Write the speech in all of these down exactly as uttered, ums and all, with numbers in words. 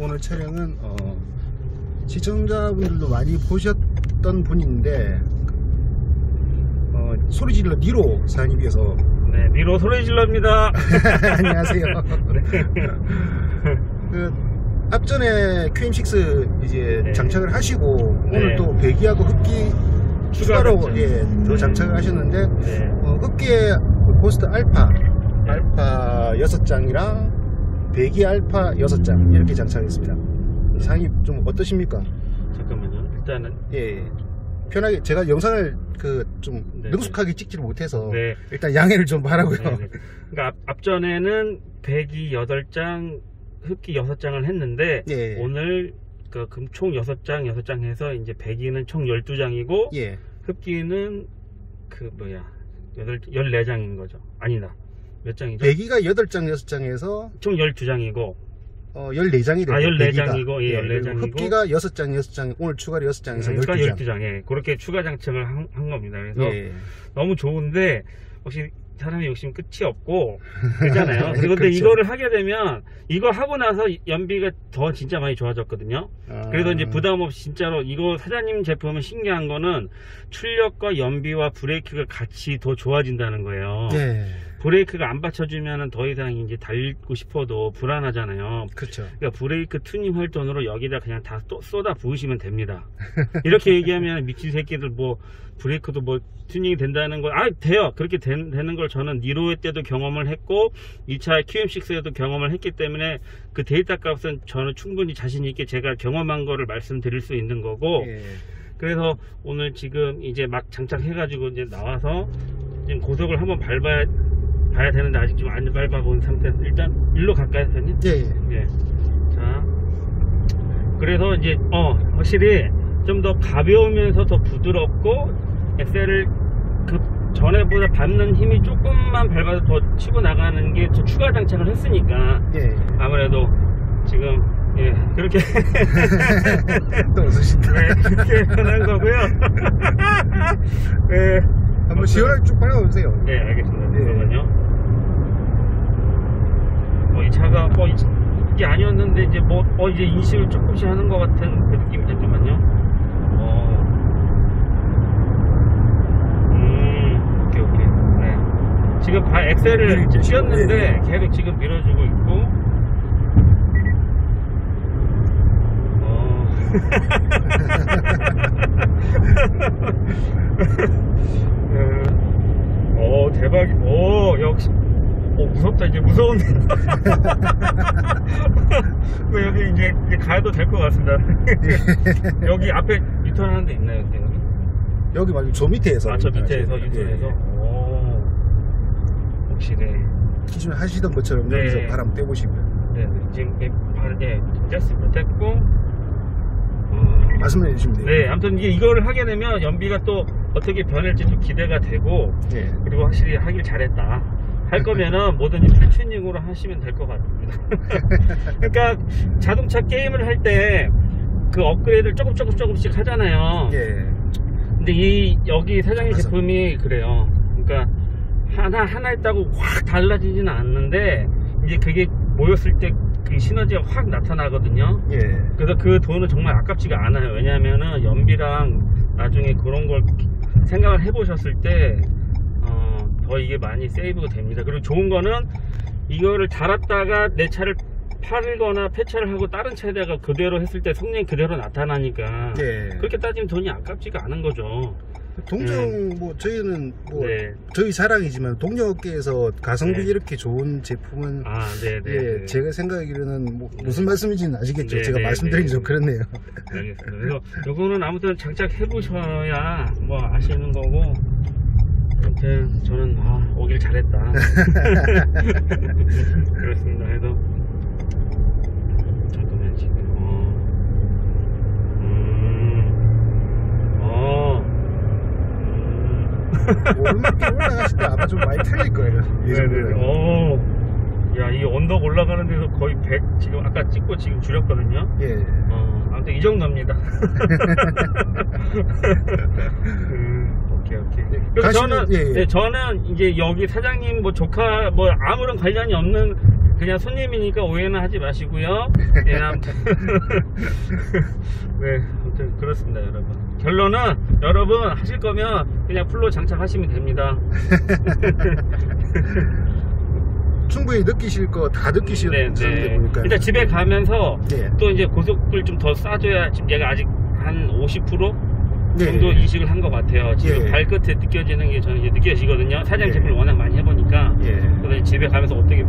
오늘 차량은 어, 시청자분들도 많이 보셨던 분인데 어, 소리질러 니로 사장님께서 네, 니로 소리질러입니다. 안녕하세요. 네. 그, 앞전에 큐엠 식스 이제 네. 장착을 하시고 네. 오늘 또 배기하고 흡기 추가로 예, 더 장착을 하셨는데 네. 어, 흡기에 고스트 알파 네. 알파 여섯 장이랑 배기 알파 여섯 장 이렇게 장착했습니다. 사장님 좀 어떠십니까? 잠깐만요. 일단은 예, 편하게 제가 영상을 그 좀 능숙하게 찍지를 못해서 네. 일단 양해를 좀 바라고요. 네네. 그러니까 앞, 앞전에는 배기 여덟 장, 흡기 여섯 장을 했는데 예. 오늘 그 총 여섯 장, 여섯 장 해서 이제 배기는 총 열두 장이고 예. 흡기는 그 뭐야 열네 장인 거죠. 아니다. 몇 장이죠? 배기가 여덟 장, 여섯 장에서 총 열두 장이고 어, 열네 장이 됩니다. 아, 열네 장이고 예, 열네 장이고 흡기가 여섯 장, 여섯 장, 오늘 추가로 여섯 장에서 그러니까 열두 장. 열두 장 예, 그렇게 추가 장착을 한, 한 겁니다. 그래서 예. 너무 좋은데 혹시 사람의 욕심 끝이 없고 그렇잖아요. 그런데 그렇죠. 이거를 하게 되면 이거 하고 나서 연비가 더 진짜 많이 좋아졌거든요. 아... 그래서 이제 부담 없이 진짜로 이거 사장님 제품은 신기한 거는 출력과 연비와 브레이크가 같이 더 좋아진다는 거예요. 네. 브레이크가 안 받쳐주면 더 이상 이제 달리고 싶어도 불안하잖아요. 그렇죠. 그러니까 브레이크 튜닝 할 돈으로 여기다 그냥 다 쏟아 부으시면 됩니다. 이렇게 얘기하면 미친 새끼들 뭐 브레이크도 뭐 튜닝이 된다는 거, 아 돼요. 그렇게 된, 되는 걸 저는 니로에 때도 경험을 했고 이 차 큐엠 식스에도 경험을 했기 때문에 그 데이터 값은 저는 충분히 자신 있게 제가 경험한 거를 말씀드릴 수 있는 거고 예. 그래서 오늘 지금 이제 막 장착해가지고 이제 나와서 지금 고속을 한번 밟아야 가야 되는데 아직 좀 안 밟아본 상태에서 일단 일로 갈까요, 선생님? 예, 예. 자, 그래서 이제 어 확실히 좀 더 가벼우면서 더 부드럽고 엑셀을 그 전에보다 밟는 힘이 조금만 밟아서 더 치고 나가는 게 더 추가 장착을 했으니까 예. 아무래도 지금 예 그렇게 또 웃으신다. 네, 그렇게 변한 거고요. 네, 한번 시원하게 쭉 밟아보세요. 네, 알겠습니다. 네. 그러면요. 이 차가 어 이게 아니었는데 이제 뭐 어 이제 인식을 조금씩 하는 것 같은 그 느낌이 잠깐만요. 어, 음, 오케이 오케이. 네. 지금 엑셀을 쥐었는데 계속 지금 밀어주고 있고. 어. 어 대박이. 오 역시. 오 무섭다 이제 무서운데. 여기 이제, 이제 가도 될 것 같습니다. 여기 앞에 유턴하는 데 있나요? 여기 여기 말고 저 밑에서. 아 저 밑에서 유턴해서. 네. 오 혹시 네 기존에 하시던 것처럼 네. 여기서 바람 빼보시면. 네 지금 네, 바람 네 뗐습니다. 뗐고. 음, 말씀해 주시면 돼요. 네, 아무튼 이게 이거를 하게 되면 연비가 또 어떻게 변할지 좀 기대가 되고. 네. 그리고 확실히 하길 잘했다. 할 거면은 뭐든지 풀튜닝으로 하시면 될 것 같습니다. 그러니까 자동차 게임을 할 때 그 업그레이드를 조금 조금 조금씩 하잖아요. 예. 근데 이 여기 사장님 맞아. 제품이 그래요. 그러니까 하나 하나 있다고 확 달라지지는 않는데 이제 그게 모였을 때 그 시너지가 확 나타나거든요. 예. 그래서 그 돈은 정말 아깝지가 않아요. 왜냐하면은 연비랑 나중에 그런 걸 생각을 해보셨을 때. 더 이게 많이 세이브가 됩니다. 그리고 좋은 거는 이거를 달았다가 내 차를 팔거나 폐차를 하고 다른 차에다가 그대로 했을 때 성능이 그대로 나타나니까 네. 그렇게 따지면 돈이 아깝지가 않은 거죠. 동종 네. 뭐 저희는 뭐 네. 저희 사랑이지만 동종업계에서 가성비 네. 이렇게 좋은 제품은 아, 네, 네, 예, 네. 제가 생각하기로는 뭐 무슨 말씀인지는 아시겠죠. 네, 제가 네, 말씀드리기 네. 좀 그렇네요. 알겠습니다. 그래서 요거는 아무튼 장착해 보셔야 뭐 아시는 거고. 아무튼 저는 아 오길 잘했다. 그렇습니다. 그래서 잠깐만 지금 어, 음, 어, 음. 오른쪽 올라가실 때 아마 좀 많이 틀릴 거예요. 네네. 어. 야, 이 언덕 올라가는 데서 거의 백 지금 아까 찍고 지금 줄였거든요. 예. 어, 아무튼 이 정도입니다. 음, 오케이 오케이. 네, 다시는, 저는 예, 예. 네, 저는 이제 여기 사장님 뭐 조카 뭐 아무런 관련이 없는. 그냥 손님이니까 오해는 하지 마시고요. 네, 아무튼. 네, 아무튼 그렇습니다, 여러분. 결론은 여러분 하실 거면 그냥 풀로 장착하시면 됩니다. 충분히 느끼실 거 다 느끼시는 게 보니까. 일단 집에 가면서 네. 또 이제 고속을 좀 더 싸줘야 지금 얘가 아직 한 오십 퍼센트? 정도 예. 이식을 한 것 같아요. 지금 예. 발끝에 느껴지는 게 저는 이제 느껴지거든요. 사장 제품을 예. 워낙 많이 해보니까. 예. 그래서 집에 가면서 어떻게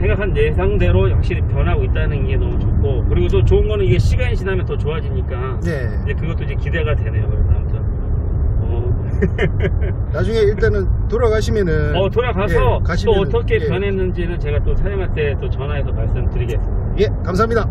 생각한 예상대로 확실히 변하고 있다는 게 너무 좋고, 그리고 또 좋은 거는 이게 시간이 지나면 더 좋아지니까. 예. 이제 그것도 이제 기대가 되네요. 그래서 아무튼. 어. 나중에 일단은 돌아가시면은. 어, 돌아가서 예. 가시면은, 또 어떻게 예. 변했는지는 제가 또 사장님한테 또 전화해서 말씀드리겠습니다. 예, 감사합니다.